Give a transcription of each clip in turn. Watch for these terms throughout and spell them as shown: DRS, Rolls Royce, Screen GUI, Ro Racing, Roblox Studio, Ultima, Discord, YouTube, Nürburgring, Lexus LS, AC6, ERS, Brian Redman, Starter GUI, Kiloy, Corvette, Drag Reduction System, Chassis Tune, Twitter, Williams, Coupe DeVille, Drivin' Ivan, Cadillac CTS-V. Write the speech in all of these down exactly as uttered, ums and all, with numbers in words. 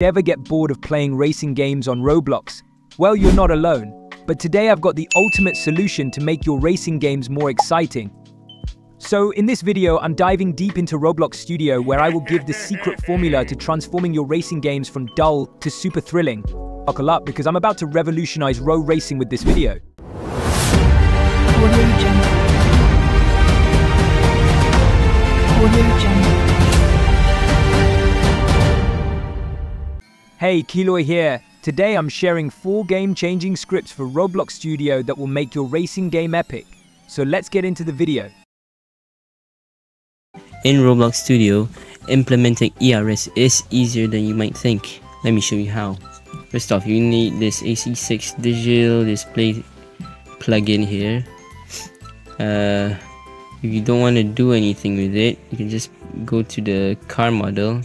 Ever get bored of playing racing games on Roblox? Well, you're not alone, but today I've got the ultimate solution to make your racing games more exciting. So in this video, I'm diving deep into Roblox Studio, where I will give the secret formula to transforming your racing games from dull to super thrilling. Buckle up, because I'm about to revolutionize Ro Racing with this video. Audio Jungle. Audio Jungle. Hey, Kiloy here. Today I'm sharing four game-changing scripts for Roblox Studio that will make your racing game epic. So let's get into the video. In Roblox Studio, implementing E R S is easier than you might think. Let me show you how. First off, you need this A C six digital display plugin here. Uh, if you don't want to do anything with it, you can just go to the car model.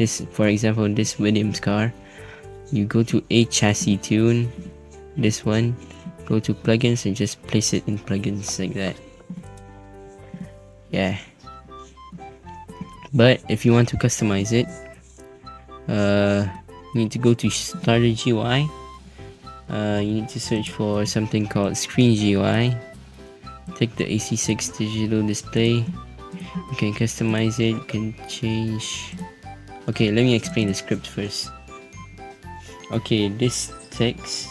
This, for example, this Williams car, you go to a Chassis Tune, this one, go to plugins and just place it in plugins like that. Yeah. But if you want to customize it, uh, you need to go to Starter G U I. Uh, you need to search for something called Screen G U I. Take the A C six digital display. You can customize it. You can change. Okay, let me explain the script first. Okay, this text,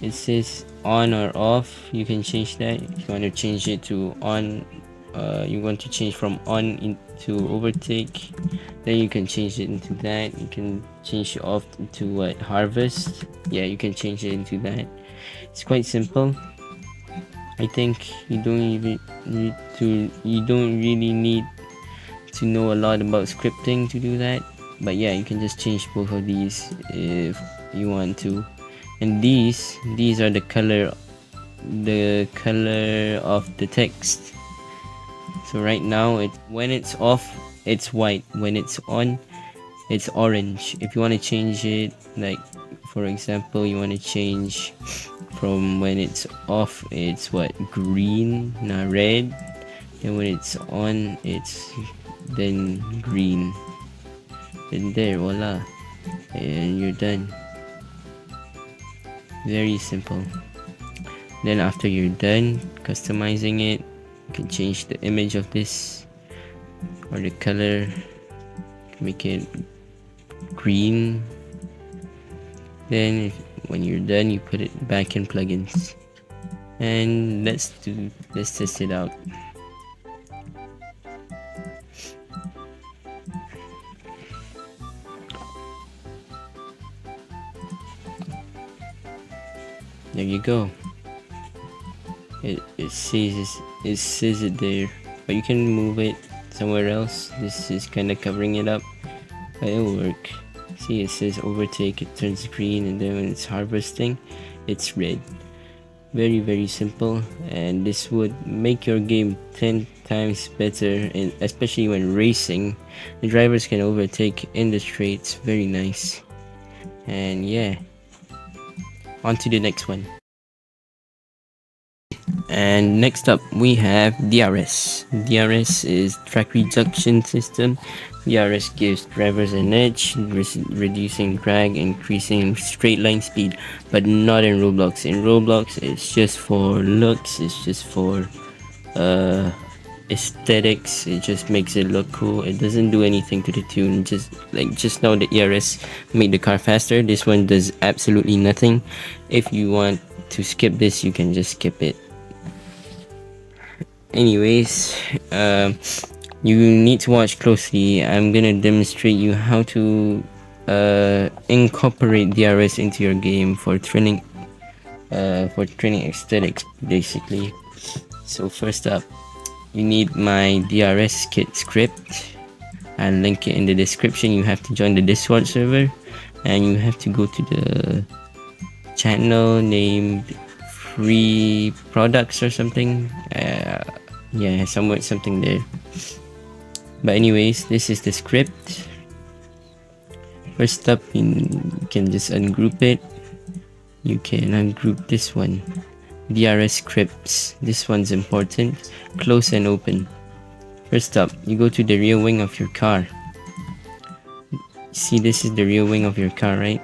it says on or off. You can change that. If you want to change it to on, uh, you want to change from on into overtake, then you can change it into that. You can change it off into what, harvest. Yeah, you can change it into that. It's quite simple. I think you don't even need to. You don't really need to know a lot about scripting to do that. But yeah, you can just change both of these if you want to. And these these are the color the color of the text. So right now, it when it's off, it's white. When it's on, it's orange. If you want to change it, like for example, you want to change from when it's off, it's what, green, not red. And when it's on, it's then green. And there, voila, and you're done. Very simple. Then after you're done customizing it, you can change the image of this or the color. Make it green. Then when you're done, you put it back in plugins. And let's do let's test it out. There you go. It it says it says it there, but you can move it somewhere else. This is kind of covering it up, but it'll work. See, it says overtake. It turns green, and then when it's harvesting, it's red. Very very simple, and this would make your game ten times better, and especially when racing, the drivers can overtake in the straights. Very nice, and yeah. On to the next one. And next up we have D R S. D R S is Drag Reduction System. D R S gives drivers an edge, re reducing drag, increasing straight line speed, but not in Roblox. In Roblox, it's just for looks, it's just for uh, aesthetics. It just makes it look cool. It doesn't do anything to the tune. Just like just now, the E R S made the car faster. This one does absolutely nothing. If you want to skip this, you can just skip it. Anyways, uh, you need to watch closely. I'm gonna demonstrate you how to uh, incorporate D R S into your game for thrilling, uh, for thrilling aesthetics, basically. So first up, you need my D R S kit script. I'll link it in the description. You have to join the Discord server, and you have to go to the channel named Free Products or something. Uh, yeah, somewhere something there. But anyways, this is the script. First up, you can just ungroup it. You can ungroup this one. D R S scripts. This one's important. Close and open. First up, you go to the rear wing of your car. see, this is the rear wing of your car, right?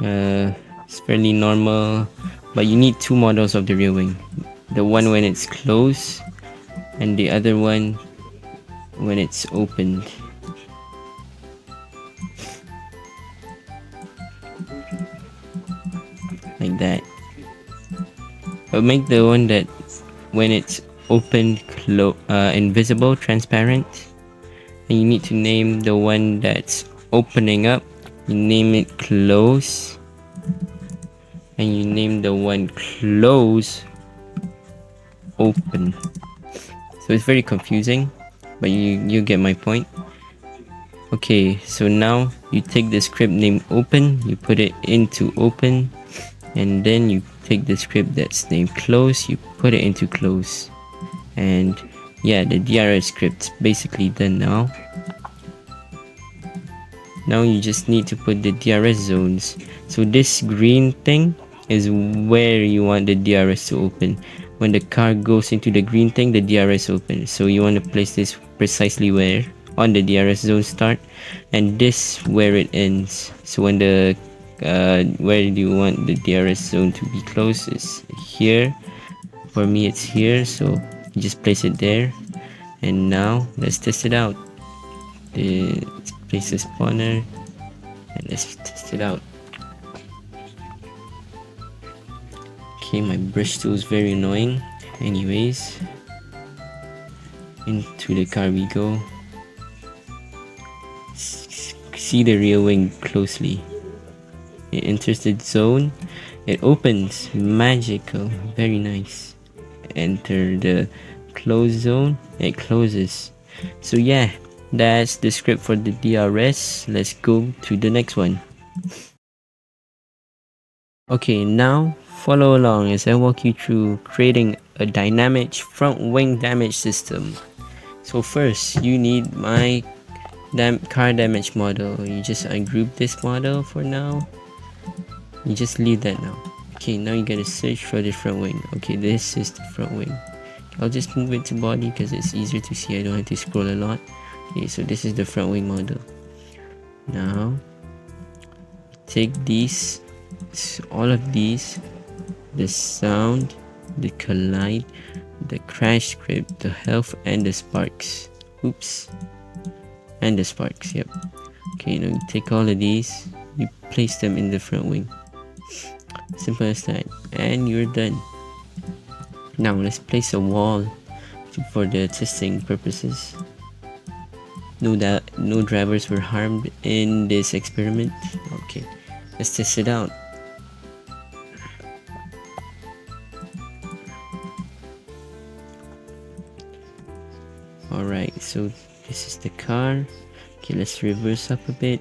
Uh, it's fairly normal, but you need two models of the rear wing. The one when it's closed, and the other one when it's opened. Like that. But make the one that when it's opened clo uh, invisible, transparent. And you need to name the one that's opening up, you name it close, and you name the one close open. So it's very confusing, but you, you get my point. Okay, so now you take the script named open, you put it into open, and then you take the script that's named close, you put it into close. And yeah, the D R S script's basically done now. Now you just need to put the D R S zones. So this green thing is where you want the D R S to open. When the car goes into the green thing, the D R S opens. So you want to place this precisely where on the D R S zone start, and this where it ends. So when the uh, where do you want the D R S zone to be closed is here. For me, it's here. So you just place it there. And now let's test it out. The, let's place the spawner and let's test it out. Okay, my brush tool is very annoying. Anyways, into the car we go. See the rear wing closely. It enters the zone. It opens. Magical. Very nice. Enter the close zone. It closes. So yeah, that's the script for the D R S. Let's go to the next one. Okay, now follow along as I walk you through creating a dynamic front wing damage system. So first, you need my Dam car damage model. You just ungroup this model for now. You just leave that now. Okay, now you gotta search for the front wing. Okay, this is the front wing. I'll just move it to body because it's easier to see. I don't have to scroll a lot. Okay, so this is the front wing model. Now take these, all of these, the sound, the collide, the crash script, the health, and the sparks. Oops. And the sparks, yep. Okay, now you take all of these, you place them in the front wing. Simple as that. And you're done. Now let's place a wall to, for the testing purposes. No doubt no drivers were harmed in this experiment. Okay, let's test it out. Alright, so this is the car. Okay, let's reverse up a bit.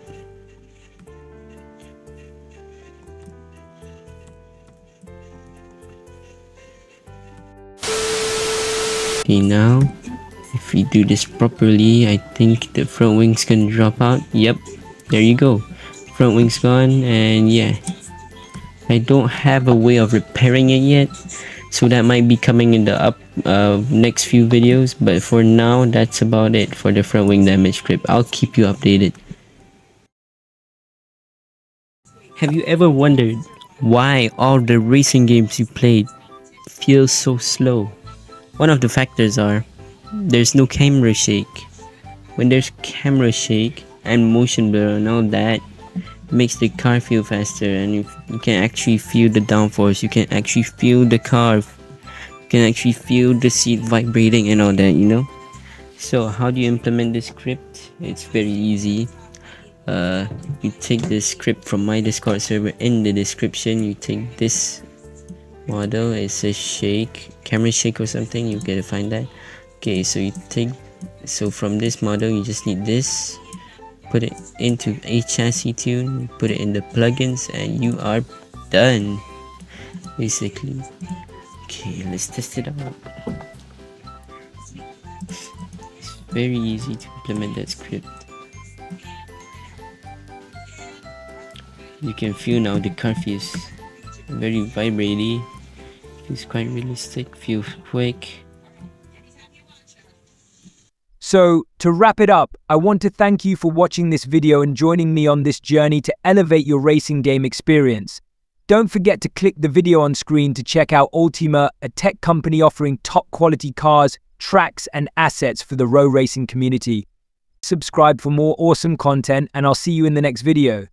Okay, now if we do this properly, I think the front wing's gonna drop out. Yep, there you go. Front wing's gone, and yeah, I don't have a way of repairing it yet. So that might be coming in the up uh, next few videos, but for now that's about it for the front wing damage script. I'll keep you updated. Have you ever wondered why all the racing games you played feel so slow? One of the factors are there's no camera shake. When there's camera shake and motion blur and all that, makes the car feel faster, and you, you can actually feel the downforce, you can actually feel the car, you can actually feel the seat vibrating and all that, you know. So how do you implement this script? It's very easy. Uh, you take this script from my Discord server in the description. You take this model, it says shake, camera shake or something, you gotta find that. Okay, so you take, so from this model you just need this. Put it into a Chassis Tune, put it in the plugins, and you are done, basically. Okay, let's test it out. It's very easy to implement that script. You can feel now the car feels very vibrating, feels quite realistic, feels quick. So, to wrap it up, I want to thank you for watching this video and joining me on this journey to elevate your racing game experience. Don't forget to click the video on screen to check out Ultima, a tech company offering top-quality cars, tracks, and assets for the Ro Racing community. Subscribe for more awesome content, and I'll see you in the next video.